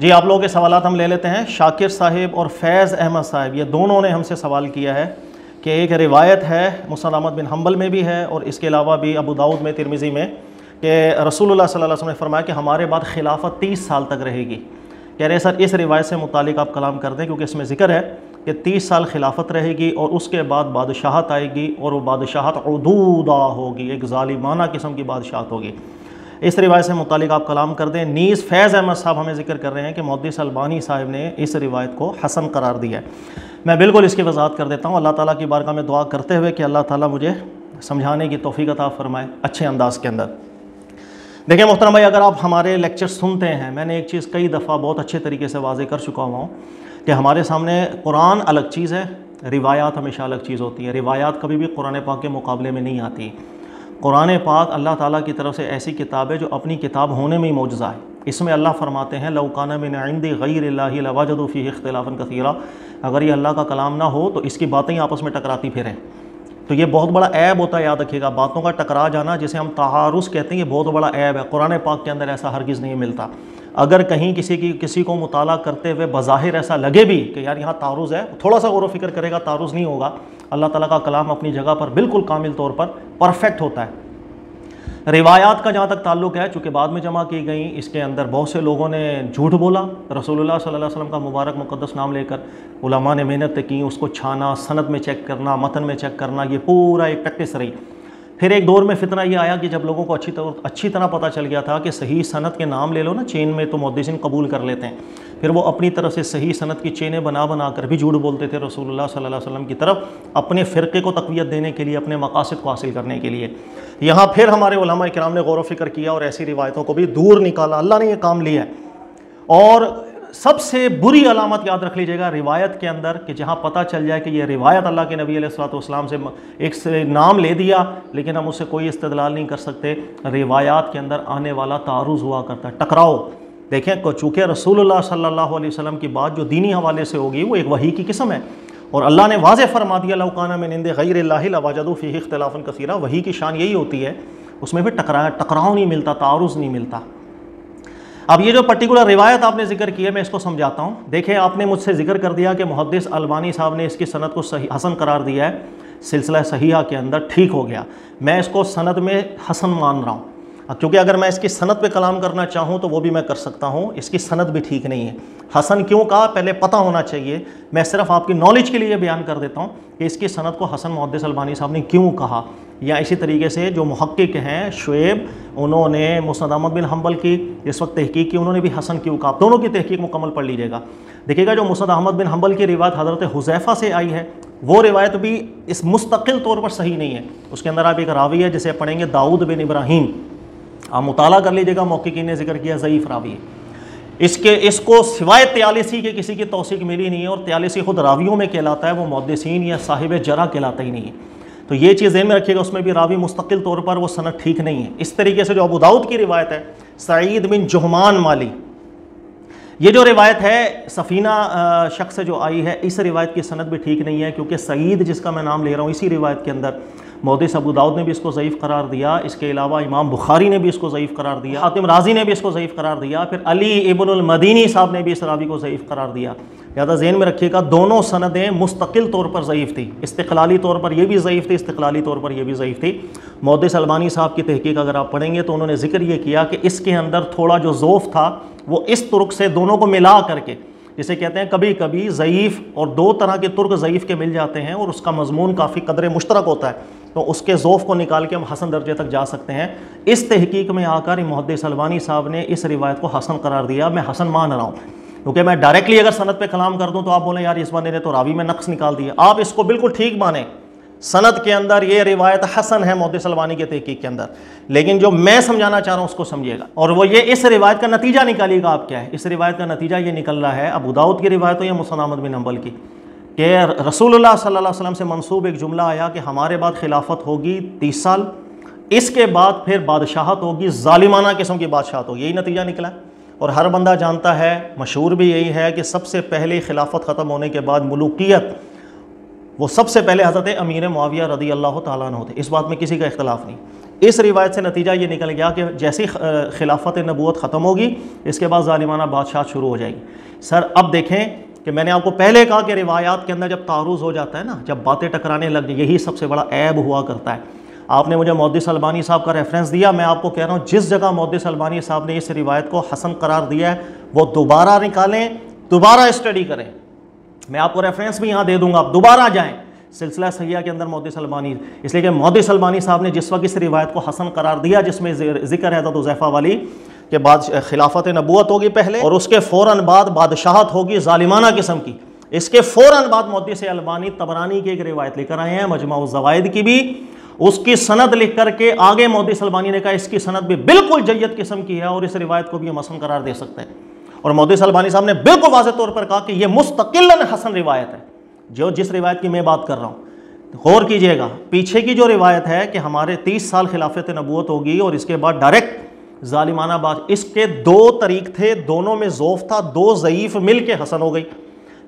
जी आप लोगों के सवाल हम ले लेते हैं। शाकिर साहिब और फैज़ अहमद साहिब ये दोनों ने हमसे सवाल किया है कि एक रिवायत है मुस्नद अहमद बिन हम्बल में भी है और इसके अलावा भी अबू दाऊद में, तिर्मिज़ी में, कि रसूलुल्लाह सल्लल्लाहु अलैहि वसल्लम ने फरमाया कि हमारे बाद खिलाफत 30 साल तक रहेगी। कह रहे सर इस रिवायत से मुतालिक आप कलाम कर दें क्योंकि इसमें ज़िक्र है कि 30 साल खिलाफत रहेगी और उसके बाद बादशाहत आएगी और वो बादशाहत उदूदा होगी, एक ज़ालिमाना किस्म की बादशाहत होगी। इस रिवायत से मुतालिक आप कलाम कर दें। नीज़ फैज़ अहमद साहब हमें ज़िक्र कर रहे हैं कि मुहद्दिस अल्बानी साहब ने इस रिवायत को हसन करार दिया है। मैं बिल्कुल इसकी वजाहत कर देता हूँ। अल्लाह ताला की बारगाह में दुआ करते हुए कि अल्लाह ताला मुझे समझाने की तौफीक अता फरमाए अच्छे अंदाज़ के अंदर। देखिए मोहतरम भाई, अगर आप हमारे लेक्चर सुनते हैं, मैंने एक चीज़ कई दफ़ा बहुत अच्छे तरीके से वाजे कर चुका हुआ हूँ कि हमारे सामने कुरान अलग चीज़ है, रिवायात हमेशा अलग चीज़ होती है। रिवायात कभी भी कुरान पाक के मुकाबले में नहीं आती। कुरान पाक अल्लाह ताला की तरफ से ऐसी किताब है जो अपनी किताब होने में ही मौजज़ा है। इसमें अल्लाह फरमाते हैं लौकाना मिन इंदी गैरिल्लाहि लवजदूफी इख्तिलाफन कसीरा, अगर ये अल्लाह का कलाम ना हो तो इसकी बातें आपस में टकराती फिरें। तो ये बहुत बड़ा ऐब होता है, याद रखिएगा। बातों का टकरा जाना जिसे हम तहारुस कहते हैं, ये बहुत बड़ा ऐब है। कुरान पाक के अंदर ऐसा हरगिज़ नहीं मिलता। अगर कहीं किसी को मुताला करते हुए बज़ाहिर ऐसा लगे भी कि यार यहाँ तारुज़ है, थोड़ा सा गौर फिक्र करेगा, तारुज़ नहीं होगा। अल्लाह ताला का कलाम अपनी जगह पर बिल्कुल कामिल तौर पर परफेक्ट होता है। रिवायात का जहाँ तक ताल्लुक़ है, चूँकि बाद में जमा की गई, इसके अंदर बहुत से लोगों ने झूठ बोला। रसूलुल्लाह सल्लल्लाहु अलैहि वसल्लम का मुबारक मुक़द्दस नाम लेकर उलमा ने मेहनत की, उसको छाना, सनद में चेक करना, मतन में चेक करना, ये पूरा एक प्रैक्टिस रही। फिर एक दौर में फितना ये आया कि जब लोगों को अच्छी तरह पता चल गया था कि सही सनद के नाम ले लो ना, चेन में तो मुहद्दिसीन कबूल कर लेते हैं। फिर वो अपनी तरफ से सही सनद की चेनें बना बना कर भी झूठ बोलते थे रसूलुल्लाह सल्लल्लाहु अलैहि वसल्लम की तरफ, अपने फ़िरक़े को तक़वियत देने के लिए, अपने मक़ासिद को हासिल करने के लिए। यहाँ फिर हमारे उलमा इकराम ने गौर फ़िक्र किया और ऐसी रिवायतों को भी दूर निकाला। अल्लाह ने यह काम लिया है। और सबसे बुरी अलामत याद रख लीजिएगा रिवायत के अंदर कि जहाँ पता चल जाए कि ये रिवायत अल्लाह के नबी अलैहिस्सलातु वस्सलाम से एक से नाम ले दिया लेकिन हम उससे कोई इस्तदलाल नहीं कर सकते, रिवायात के अंदर आने वाला तारुज़ हुआ करता है, टकराओ। देखें चूँकि रसूलुल्लाह सल्लल्लाहु अलैहि वसल्लम की बात जो दीनी हवाले से होगी वो एक वही की किस्म है और अल्लाह ने वाज़े फरमा दिया लौकाना मिन इंदि गैरिल्लाहि लवजदू फ़ीहि इख्तिलाफ़न कसीरा। वही की शान यही होती है, उसमें भी टकराव नहीं मिलता, तारुज़ नहीं मिलता। अब ये जो पर्टिकुलर रिवायत आपने जिक्र की है, मैं इसको समझाता हूँ। देखें आपने मुझसे जिक्र कर दिया कि मुहद्दिस अल्बानी साहब ने इसकी सनद को सही हसन करार दिया है, सिलसिला सहीहा के अंदर ठीक हो गया। मैं इसको सनद में हसन मान रहा हूँ क्योंकि अगर मैं इसकी सनद पे कलाम करना चाहूँ तो वो भी मैं कर सकता हूँ। इसकी सनद भी ठीक नहीं है। हसन क्यों कहा पहले पता होना चाहिए। मैं सिर्फ आपकी नॉलेज के लिए बयान कर देता हूँ कि इसकी सनद को हसन मुहद्दिस अल्बानी साहब ने क्यों कहा। या इसी तरीके से जो मुहक्किक हैं शुएब, उन्होंने मुस्नद अहमद बिन हम्बल की इस वक्त तहकीक की, उन्होंने भी हसन क्यों कहा। दोनों की तहकीक मुकम्मल पढ़ लीजिएगा। देखिएगा जो मुस्नद अहमद बिन हम्बल की रिवायत हज़रत हुज़ैफ़ा से आई है वो रिवायत भी इस मुस्तकिल तौर पर सही नहीं है। उसके अंदर आप एक रावी है जिसे पढ़ेंगे दाऊद बिन इब्राहिम, आप मुताला कर लीजिएगा। मौक़िकीन ने जिक्र किया ज़ईफ़ रावी है। इसको सिवाय तयालिसी के किसी की तौसीक मिली नहीं है और तयालिसी ख़ुद रावियों में कहलाता है, वो मुहद्दिसीन या साहिब जरा कहलाता ही नहीं है। तो ये चीज़ ध्यान में रखिएगा, उसमें भी रावी मुस्तकिल तौर पर वो सनद ठीक नहीं है। इस तरीके से जो अबू दाऊद की रिवायत है सईद बिन जुहमान माली, ये जो रिवायत है सफ़ीना शख्स से जो आई है, इस रिवायत की सनद भी ठीक नहीं है क्योंकि सईद जिसका मैं नाम ले रहा हूँ इसी रिवायत के अंदर मुहद्दिस अबू दाऊद ने भी इसको ज़ईफ़ करार दिया। इसके अलावा इमाम बुखारी ने भी इसको ज़ईफ़ करार दिया, हातिम राज़ी ने भी इसको ज़ईफ़ करार दिया, फिर अली इब्न अल-मदीनी साहब ने भी इस रावी को ज़ईफ़ करार दिया। ज़्यादा ज़हन में रखिएगा दोनों सनदें मुस्तकिल तौर पर ज़ईफ़ थी। इस्तिक़लाली तौर पर ये भी ज़ईफ़ थी, इस्तिक़लाली तौर पर ये भी ज़ईफ़ थी। मुहद्दिस अल्बानी साहब की तहकीक अगर आप पढ़ेंगे तो उन्होंने जिक्र ये किया कि इसके अंदर थोड़ा जो ज़ौफ़ था वो इस तुर्क से दोनों को मिला करके, जिसे कहते हैं कभी कभी ज़ईफ़ और दो तरह के तुर्क ज़ईफ़ के मिल जाते हैं और उसका मजमून काफ़ी कदर मुश्तरक होता है, तो उसके ज़ौफ़ को निकाल के हम हसन दर्जे तक जा सकते हैं। इस तहकीक में आकर मुहद्दिस अल्बानी साहब ने इस रिवायत को हसन करार दिया। मैं हसन मान रहा हूँ क्योंकि मैं डायरेक्टली अगर सनद पे कलाम कर दूँ तो आप बोलें यार इस बंदे ने तो रावी में नक्स निकाल दिया। आप इसको बिल्कुल ठीक माने, सनद के अंदर ये रिवायत हसन है मुहद्दिस अल्बानी के तहकीक के अंदर, लेकिन जो मैं समझाना चाह रहा हूँ उसको समझिएगा। और वो ये इस रिवायत का नतीजा निकालिएगा आप क्या है। इस रिवायत का नतीजा ये निकल रहा है अबू दाऊद की रिवायत या मुस्नद अहमद बिन हम्बल की कि रसूलुल्लाह सल्लल्लाहु अलैहि वसल्लम से मंसूब एक जुमला आया कि हमारे बाद खिलाफत होगी 30 साल, इसके बाद फिर बादशाहत होगी, ज़ालिमाना किस्म की बादशाहत होगी। यही नतीजा निकला और हर बंदा जानता है, मशहूर भी यही है कि सबसे पहले खिलाफत ख़त्म होने के बाद मलूकियत वो सबसे पहले हज़रत अमीर मुआविया रज़ी अल्लाह ताला अन्हु थे। इस बात में किसी का इख्तिलाफ़ नहीं। इस रिवायत से नतीजा ये निकल गया कि जैसी खिलाफत नबूवत ख़त्म होगी इसके बाद ज़ालिमाना बादशाहत शुरू हो जाएगी। सर अब देखें कि मैंने आपको पहले कहा कि रिवायात के अंदर जब तारुज़ हो जाता है ना, जब बातें टकराने लग जाए, यही सबसे बड़ा ऐब हुआ करता है। आपने मुझे मुहद्दिस अलबानी साहब का रेफरेंस दिया, मैं आपको कह रहा हूँ जिस जगह मुहद्दिस अलबानी साहब ने इस रिवायत को हसन करार दिया है वो दोबारा निकालें, दोबारा स्टडी करें। मैं आपको रेफरेंस भी यहाँ दे दूँगा, आप दोबारा जाएँ सिलसिला सहिया के अंदर मुहद्दिस अलबानी, इसलिए कि मुहद्दिस अलबानी साहब ने जिस वक्त इस रिवायत को हसन करार दिया जिसमें जिक्र है हुज़ैफ़ा वाली के बाद खिलाफत नबूवत होगी पहले और उसके फ़ौरन बाद बादशाहत होगी ज़ालिमाना किस्म की, इसके फ़ौरन बाद मुहद्दिस अलबानी तबरानी की एक रिवायत लेकर आए हैं मजमा ज़वाइद की भी, उसकी सनद लिख करके आगे मुहद्दिस अलबानी ने कहा इसकी सनद भी बिल्कुल जय्यद किस्म की है और इस रिवायत को भी हम हसन करार दे सकते हैं। और मुहद्दिस अलबानी साहब ने बिल्कुल वाज़े तौर पर कहा कि यह मुस्तकिलन हसन रिवायत है, जो जिस रिवायत की मैं बात कर रहा हूँ। गौर कीजिएगा पीछे की जो रिवायत है कि हमारे 30 साल खिलाफत नबूवत होगी और इसके बाद डायरेक्ट जालिमाना बात, इसके दो तरीक़ थे, दोनों में जोफ था, दो ज़ईफ़ मिल के हसन हो गई।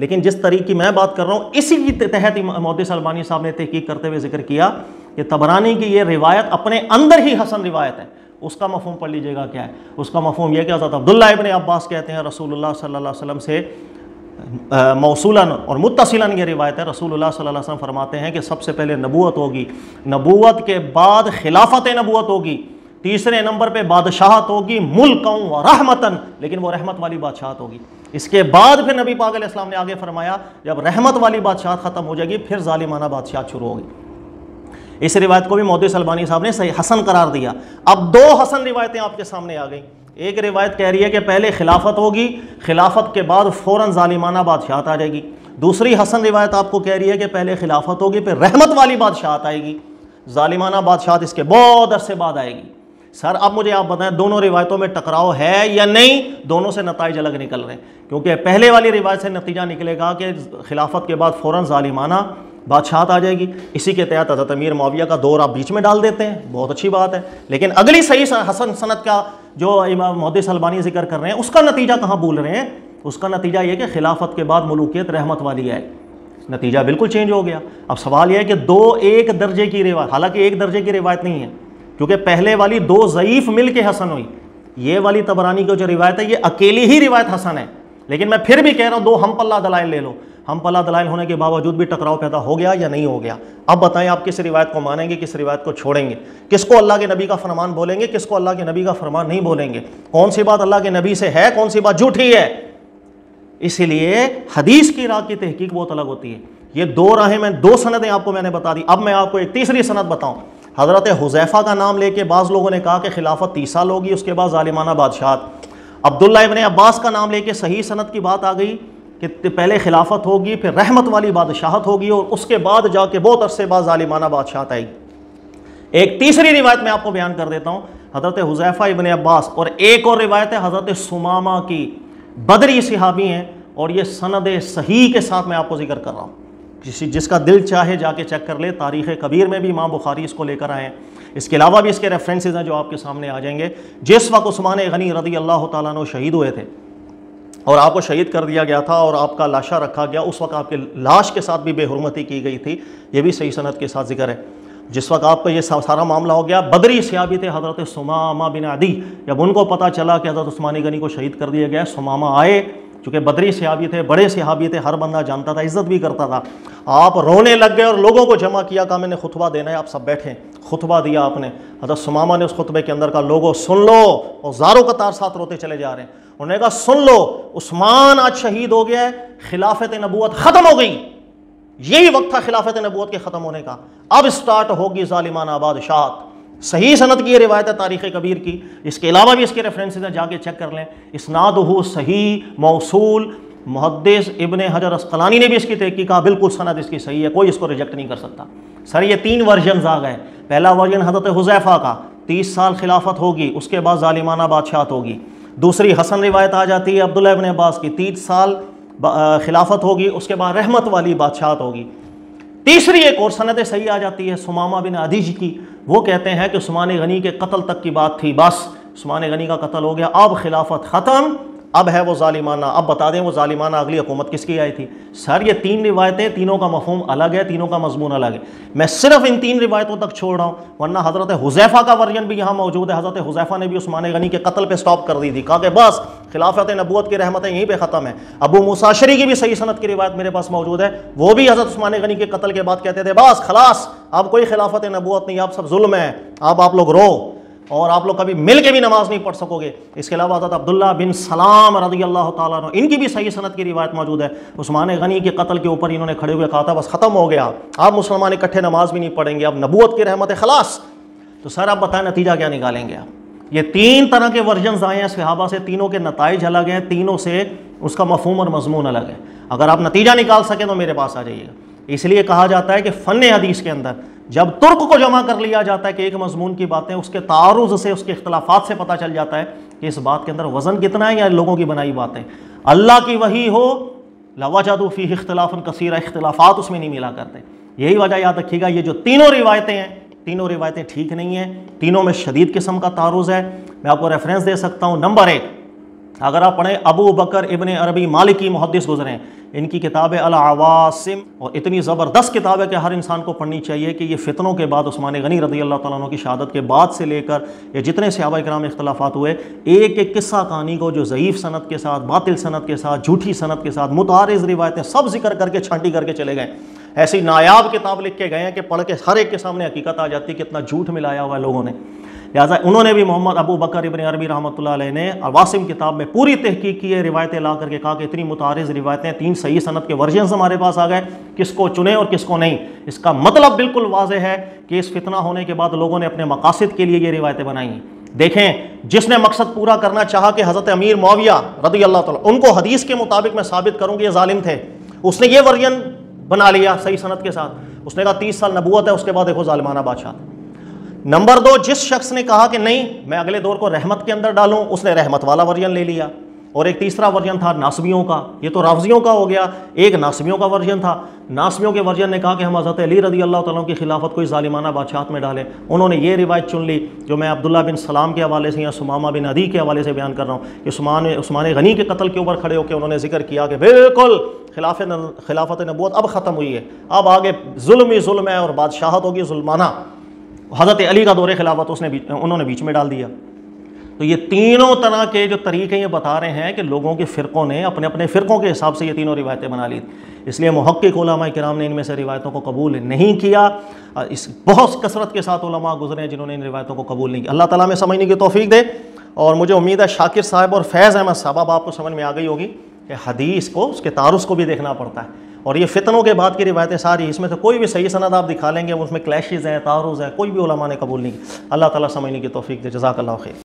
लेकिन जिस तरीक़ की मैं बात कर रहा हूँ इसी के तहत मुहद्दिस अलबानी साहब ने तहकीक करते हुए जिक्र किया कि तबरानी की ये रिवायत अपने अंदर ही हसन रिवायत है। उसका मफहूम पढ़ लीजिएगा क्या है, उसका मफहूम यह कि हज़रत अब्दुल्लाह इब्न अब्बास कहते हैं रसूलुल्लाह सल्लल्लाहु अलैहि वसल्लम से मौसूलन और मुत्तसिलन ये रिवायत है। रसूलुल्लाह सल्लल्लाहु अलैहि वसल्लम फरमाते हैं कि सबसे पहले नबूवत होगी, नबूवत के बाद खिलाफत नबूवत होगी, तीसरे नंबर पे बादशाहत होगी मुल्कन व रहमतन, लेकिन वो रहमत वाली बादशाहत होगी। इसके बाद फिर नबी पाक अलैहिस्सलाम ने आगे फरमाया जब रहमत वाली बादशाहत ख़त्म हो जाएगी फिर जालिमाना बादशाहत शुरू होगी। इस रिवायत को भी मुहद्दिस अलबानी साहब ने सही हसन करार दिया। अब दो हसन रिवायतें आपके सामने आ गई। एक रिवायत कह रही है कि पहले खिलाफत होगी, खिलाफत के बाद फ़ौरन जालिमाना बादशाहत आ जाएगी। दूसरी हसन रिवायत आपको कह रही है कि पहले खिलाफत होगी फिर रहमत वाली बादशाहत आएगी, जालिमाना बादशाहत इसके बहुत अरसे बाद आएगी। सर अब मुझे आप बताएं दोनों रिवायतों में टकराव है या नहीं? दोनों से नताइज अलग निकल रहे हैं, क्योंकि पहले वाली रिवायत से नतीजा निकलेगा कि खिलाफत के बाद फ़ौरन जालिमाना बादशाहत आ जाएगी। इसी के तहत हज़रत अमीर मुआविया का दौर आप बीच में डाल देते हैं, बहुत अच्छी बात है। लेकिन अगली सही हसन सनद का जो इमाम मुहद्दिस अलबानी जिक्र कर रहे हैं उसका नतीजा कहाँ भूल रहे हैं? उसका नतीजा ये कि खिलाफत के बाद मलूकियत रहमत वाली आई, नतीजा बिल्कुल चेंज हो गया। अब सवाल यह है कि दो एक दर्जे की रिवायत, हालांकि एक दर्जे की रिवायत नहीं है क्योंकि पहले वाली दो ज़ईफ़ मिल के हसन हुई, ये वाली तबरानी की जो रिवायत है ये अकेली ही रिवायत हसन है। लेकिन मैं फिर भी कह रहा हूँ दो हम पल्ला दलाइल ले लो, हम पल्ला दलाइल होने के बावजूद भी टकराव पैदा हो गया या नहीं हो गया? अब बताएं आप किस रिवायत को मानेंगे, किस रिवायत को छोड़ेंगे, किसको अल्लाह के नबी का फरमान बोलेंगे, किसको अल्लाह के नबी का फरमान नहीं बोलेंगे, कौन सी बात अल्लाह के नबी से है, कौन सी बात झूठी है। इसीलिए हदीस की राह की तहकीक बहुत अलग होती है। ये दो राहें, मैं दो सनदें आपको मैंने बता दी, अब मैं आपको एक तीसरी सनद बताऊँ। हज़रत हुज़ैफ़ा का नाम लेके बाज़ लोगों ने कहा कि खिलाफत 30 साल होगी उसके बाद ज़ालिमाना बादशाहत। अब्दुल्ला इब्न अब्बास का नाम लेके सही सनद की बात आ गई कि पहले खिलाफत होगी फिर रहमत वाली बादशाहत होगी और उसके बाद जाके बहुत अरसे बाद जालिमाना बादशाहत आएगी। एक तीसरी रिवायत मैं आपको बयान कर देता हूँ, हज़रत हुज़ैफ़ा इब्न अब्बास, और एक और रिवायत है हज़रत सुमामा की, बदरी सहाबी हैं, और ये सनद सही के साथ मैं आपको जिक्र कर रहा हूँ। जिसका दिल चाहे जाके चेक कर ले, तारीख़ कबीर में भी इमाम बुखारी इसको लेकर आए हैं, इसके अलावा भी इसके रेफरेंसेज हैं जो आपके सामने आ जाएंगे। जिस वक्त उस्मान गनी रज़ी अल्लाह तआला अन्हु शहीद हुए थे और आपको शहीद कर दिया गया था और आपका लाशा रखा गया, उस वक्त आपके लाश के साथ भी बेहुरमती की गई थी, ये भी सही सनद के साथ जिक्र है। जिस वक्त आपका ये सारा मामला हो गया, बदरी सहाबी थे हज़रत सुमामा बिन आदी, जब उनको पता चला कि हज़रत उस्मान गनी को शहीद कर दिया गया, सुमामा आए, चूँकि बदरी सहाबी थे, बड़े सहाबी थे, हर बंदा जानता था, इज़्ज़त भी करता था। आप रोने लग गए और लोगों को जमा किया, कहा मैंने खुतबा देना है, आप सब बैठे, खुतबा दिया आपने। हज़रत सुमामा ने उस खुतबे के अंदर कहा लोगों सुन लो, और हज़ारों कतार साथ रोते चले जा रहे हैं। उन्होंने कहा सुन लो, उस्मान आज शहीद हो गया है, खिलाफत नबूवत ख़त्म हो गई, यही वक्त था खिलाफत नबूवत के ख़त्म होने का, अब स्टार्ट होगी ज़ालिमाना बादशाहत। सही सनद की ये रिवायत है तारीख़ कबीर की, इसके अलावा भी इसके रेफरेंसेज हैं, जाके चेक कर लें। इस्नादहु सही मौसूल, मुहद्दिस इब्न हजर अस्कलानी ने भी इसकी तहकीक कहा बिल्कुल सनद इसकी सही है, कोई इसको रिजेक्ट नहीं कर सकता। सर ये तीन वर्जन आ गए, पहला वर्जन हज़रत हुज़ैफ़ा का 30 साल खिलाफत होगी उसके बाद ज़ालिमाना बादशाहत होगी। दूसरी हसन रिवायत आ जाती है अब्दुल्लाह इब्न अब्बास की, 30 साल खिलाफत होगी उसके बाद रहमत वाली बादशाहत होगी। तीसरी एक और सनद सही आ जाती है सुमामा बिन आदी जी की, वो कहते हैं कि उस्मान गनी के कत्ल तक की बात थी, बस उस्मान गनी का कत्ल हो गया, अब खिलाफत ख़त्म, अब है वो ज़ालिमाना। अब बता दें वो ज़ालिमाना अगली हुकूमत किसकी आई थी? सर ये तीन रिवायतें, तीनों का मफहूम अलग है, तीनों का मजमून अलग है। मैं सिर्फ इन तीन रिवायतों तक छोड़ रहा हूँ, वरना हज़रत हुज़ैफ़ा का वर्जन भी यहाँ मौजूद है। हज़रत हुज़ैफ़ा ने भी उस्मान गनी के कत्ल पे स्टॉप कर दी थी, कहा कि बस खिलाफत नबूवत की रहमतें यहीं पर ख़त्म है। अबू मूसा अशरी की भी सही सनद की रिवायत मेरे पास मौजूद है, वो भी हज़रत उस्मान गनी के कत्ल के बाद कहते थे बस खलास, अब कोई खिलाफत नबूवत नहीं, आप सब जुल्म है, आप लोग रो और आप लोग कभी मिल के भी नमाज नहीं पढ़ सकोगे। इसके अलावा हज़रत अब्दुल्ला बिन सलाम रज़ी अल्लाह ताला अन्हु, इनकी भी सही सनद की रिवायत मौजूद है। उस्मान गनी के कत्ल के ऊपर इन्होंने खड़े हुए कहा था बस ख़त्म हो गया, आप मुसलमान इकट्ठे नमाज भी नहीं पढ़ेंगे, अब नबूवत की रहमत है खलास। तो सर आप बताएं नतीजा क्या निकालेंगे आप? ये तीन तरह के वर्जन आए हैं सहाबा से, तीनों के नताइज अलग हैं, तीनों से उसका मफहूम और मजमून अलग है। अगर आप नतीजा निकाल सकें तो मेरे पास आ जाइएगा। इसलिए कहा जाता है कि फ़न हदीस के अंदर जब तुर्क को जमा कर लिया जाता है कि एक मजमून की बातें, उसके तारुज़ से, उसके इख्तलाफात से पता चल जाता है कि इस बात के अंदर वज़न कितना है या लोगों की बनाई बातें। अल्लाह की वही हो लवजादू फी इख्तलाफन कसीरा, इख्तलाफात उसमें नहीं मिला करते। यही वजह याद रखिएगा, ये जो तीनों रिवायतें हैं, तीनों रिवायतें ठीक नहीं हैं, तीनों में शदीद किस्म का तारुज़ है। मैं आपको रेफरेंस दे सकता हूँ। नंबर एक, अगर आप पढ़ें अबू बकर इबन अरबी मालिकी मुहद्दिस गुजरें, इनकी किताब है अल-अवासिम, और इतनी ज़बरदस्त किताब है कि हर इंसान को पढ़नी चाहिए कि ये फ़ितनों के बाद उस्मान गनी रज़ी अल्लाह ताला अन्हु की शहादत के बाद से लेकर ये जितने सहाबा इकराम इख्तलाफात हुए, एक एक किस्सा कहानी को जो ज़ईफ़ सनद के साथ, बातिल सनद के साथ, झूठी सनद के साथ, मुतारिज़ रिवायतें सब जिक्र करके छांटी करके चले गए। ऐसी नायाब किताब लिख के गए हैं कि पढ़ के हर एक के सामने हकीकत आ जाती है कि इतना झूठ मिलाया हुआ है लोगों ने। लिहाजा उन्होंने भी मोहम्मद अबू बकर इबन अरबी रहमतुल्लाह अलैह ने अल-वासिम किताब में पूरी तहकीक की है, रिवायतें ला करके कहा कि इतनी मुतारिज़ रिवायतें, तीन सही सनद के वर्जन हमारे पास आ गए, किसको चुने और किसको नहीं। इसका मतलब बिल्कुल वाजह है कि इस फितना होने के बाद लोगों ने अपने मकासद के लिए ये रिवायतें बनाई हैं। देखें, जिसने मकसद पूरा करना चाहा कि हज़रत अमीर मुआविया रज़ी अल्लाह ताला उनको हदीस के मुताबिक मैं साबित करूँ कि ये जालिम थे, उसने ये वर्जन बना लिया सही सनद के साथ, उसने कहा 30 साल नबूवत है, उसके बाद देखो जालिमाना बादशाह। नंबर दो, जिस शख्स ने कहा कि नहीं मैं अगले दौर को रहमत के अंदर डालूं, उसने रहमत वाला वर्जन ले लिया। और एक तीसरा वर्जन था नासबियों का, ये तो राफजियों का हो गया, एक नासबियों का वर्जन था। नासबियों के वर्जन ने कहा कि हम हज़रत अली रज़ी अल्लाह तआला की खिलाफत कोई ज़ालिमाना बादशाहत में डालें, उन्होंने ये रिवायत चुन ली जो मैं अब्दुल्ला बिन सलाम के हवाले से या सुमामा बिन अदी के हवाले से बयान कर रहा हूँ कि उस्मान गनी के कत्ल के ऊपर खड़े होकर उन्होंने जिक्र किया कि बिल्कुल खिलाफत नबूवत अब ख़त्म हुई है, अब आगे जुल्म ही जुल्म है और बादशाहत होगी जुल्माना। हज़रत अली का दौरे खिलाफत उन्होंने बीच में डाल दिया। तो ये तीनों तरह के जो तरीक़े ये बता रहे हैं कि लोगों के फ़िरक़ों ने अपने अपने फ़िरक़ों के हिसाब से ये तीनों रिवायतें बना ली। इसलिए मुहक्किक उलमा किराम ने इनमें से रिवायतों को कबूल नहीं किया। इस बहुत कसरत के साथ उलमा गुजरे हैं जिन्होंने इन रिवायतों को कबूल नहीं किया। अल्लाह ताला हमें समझने की तौफीक दे। और मुझे उम्मीद है शाकिर साहब और फैज़ अहमद साहब आपको समझ में आ गई होगी कि हदीस को, उसके तारुज़ को भी देखना पड़ता है। और ये फितनों के बाद की रिवायतें सारी, इसमें से कोई भी सही सनद आप दिखा लेंगे उसमें क्लैशेज़ हैं, तारुज़ हैं, कोई भी उलमा ने कबूल नहीं किया। अल्लाह ताला समझने की तौफीक दे। जज़ाकल्लाहु खैर।